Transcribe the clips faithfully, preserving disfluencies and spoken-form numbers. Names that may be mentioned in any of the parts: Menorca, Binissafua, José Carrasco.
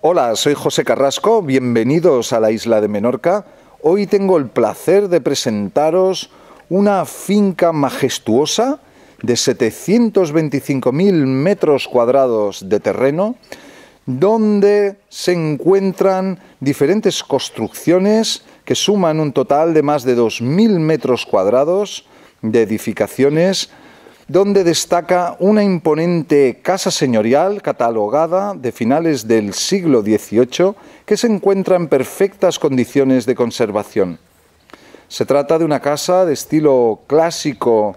Hola, soy José Carrasco, bienvenidos a la isla de Menorca. Hoy tengo el placer de presentaros una finca majestuosa de setecientos veinticinco mil metros cuadrados de terreno, donde se encuentran diferentes construcciones que suman un total de más de dos mil metros cuadrados de edificaciones, donde destaca una imponente casa señorial catalogada de finales del siglo dieciocho que se encuentra en perfectas condiciones de conservación. Se trata de una casa de estilo clásico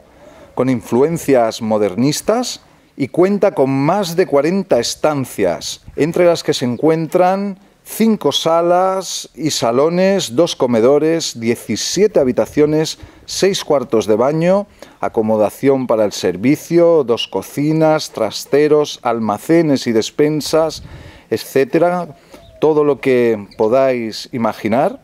con influencias modernistas y cuenta con más de cuarenta estancias, entre las que se encuentran cinco salas y salones, dos comedores, diecisiete habitaciones, seis cuartos de baño, acomodación para el servicio, dos cocinas, trasteros, almacenes y despensas, etcétera, todo lo que podáis imaginar.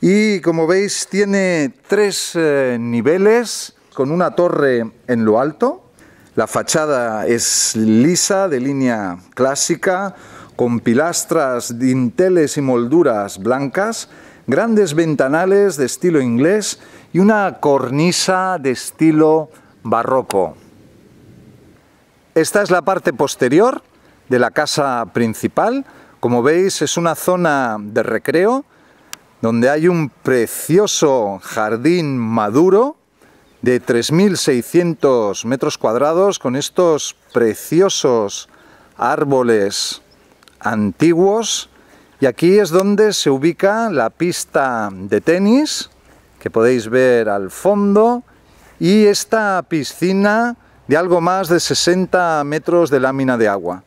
Y como veis, tiene tres eh, niveles con una torre en lo alto. La fachada es lisa, de línea clásica, con pilastras, dinteles y molduras blancas, grandes ventanales de estilo inglés y una cornisa de estilo barroco. Esta es la parte posterior de la casa principal. Como veis, es una zona de recreo donde hay un precioso jardín maduro de tres mil seiscientos metros cuadrados con estos preciosos árboles antiguos, y aquí es donde se ubica la pista de tenis que podéis ver al fondo y esta piscina de algo más de sesenta metros de lámina de agua.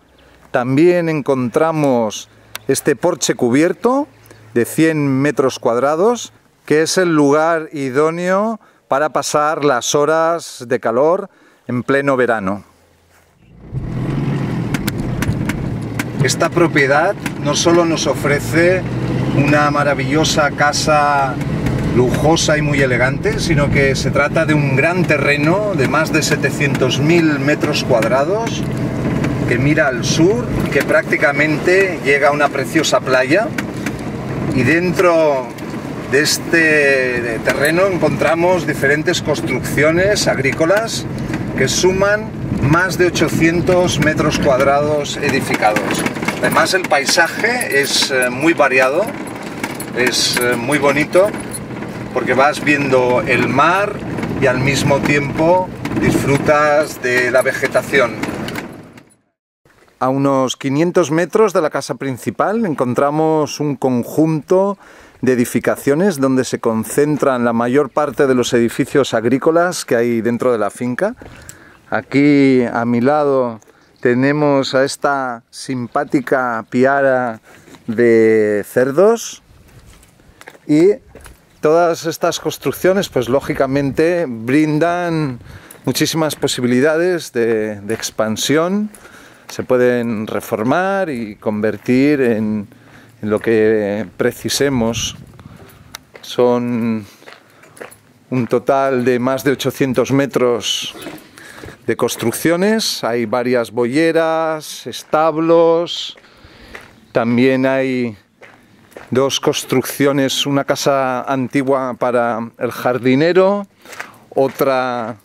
También encontramos este porche cubierto de cien metros cuadrados, que es el lugar idóneo para pasar las horas de calor en pleno verano. Esta propiedad no solo nos ofrece una maravillosa casa lujosa y muy elegante, sino que se trata de un gran terreno de más de setecientos mil metros cuadrados que mira al sur, que prácticamente llega a una preciosa playa, y dentro de este terreno encontramos diferentes construcciones agrícolas que suman más de ochocientos metros cuadrados edificados. Además, el paisaje es muy variado, es muy bonito, porque vas viendo el mar y al mismo tiempo disfrutas de la vegetación. A unos quinientos metros de la casa principal encontramos un conjunto de edificaciones donde se concentran la mayor parte de los edificios agrícolas que hay dentro de la finca. Aquí a mi lado tenemos a esta simpática piara de cerdos, y todas estas construcciones pues lógicamente brindan muchísimas posibilidades de, de expansión. Se pueden reformar y convertir en, en lo que precisemos. Son un total de más de ochocientos metros de construcciones. Hay varias boyeras, establos, también hay dos construcciones, una casa antigua para el jardinero, otra,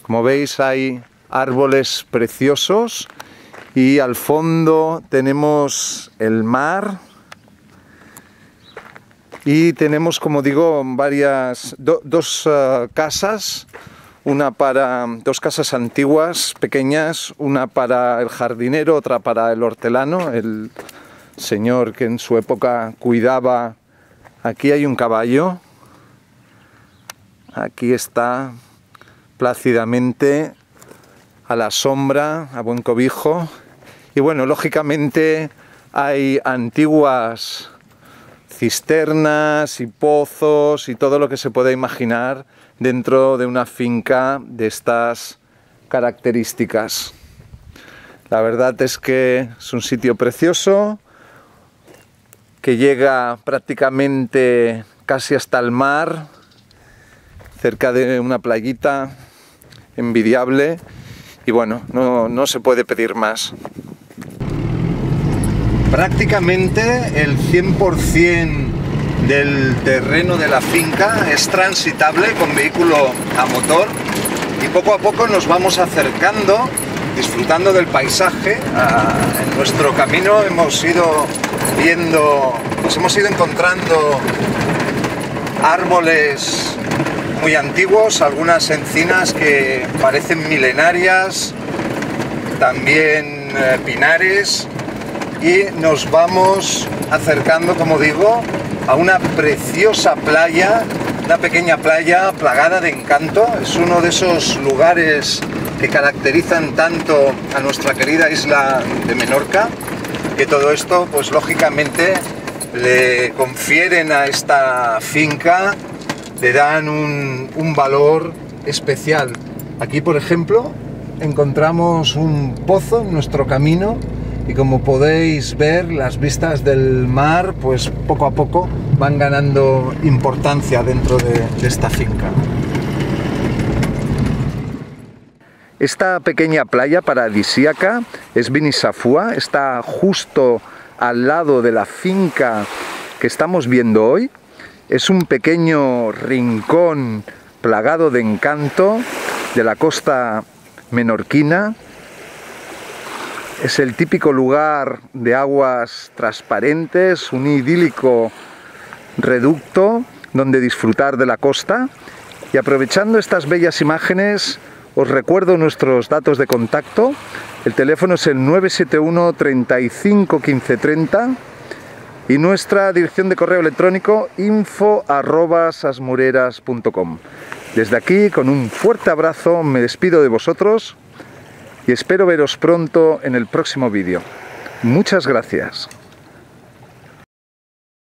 como veis, hay árboles preciosos, y al fondo tenemos el mar y tenemos, como digo, varias, do, dos uh, casas. Una para dos casas antiguas, pequeñas, una para el jardinero, otra para el hortelano, el señor que en su época cuidaba. Aquí hay un caballo, aquí está plácidamente a la sombra, a buen cobijo. Y bueno, lógicamente hay antiguas cisternas y pozos y todo lo que se pueda imaginar dentro de una finca de estas características. La verdad es que es un sitio precioso que llega prácticamente casi hasta el mar, cerca de una playita envidiable, y bueno, no, no se puede pedir más. prácticamente el cien por cien del terreno de la finca es transitable con vehículo a motor, y poco a poco nos vamos acercando, disfrutando del paisaje. En nuestro camino hemos ido viendo, pues hemos ido encontrando árboles muy antiguos, algunas encinas que parecen milenarias, también eh, pinares, y nos vamos acercando, como digo, a una preciosa playa, una pequeña playa plagada de encanto. Es uno de esos lugares que caracterizan tanto a nuestra querida isla de Menorca, que todo esto, pues lógicamente, le confieren a esta finca, le dan un, un valor especial. Aquí, por ejemplo, encontramos un pozo en nuestro camino, y como podéis ver, las vistas del mar, pues poco a poco van ganando importancia dentro de, de esta finca. Esta pequeña playa paradisíaca es Binissafua, está justo al lado de la finca que estamos viendo hoy. Es un pequeño rincón plagado de encanto de la costa menorquina. Es el típico lugar de aguas transparentes, un idílico reducto donde disfrutar de la costa. Y aprovechando estas bellas imágenes, os recuerdo nuestros datos de contacto. El teléfono es el nueve siete uno, treinta y cinco, quince, treinta y nuestra dirección de correo electrónico info arroba sasmureras punto com. Desde aquí, con un fuerte abrazo, me despido de vosotros y espero veros pronto en el próximo vídeo. Muchas gracias.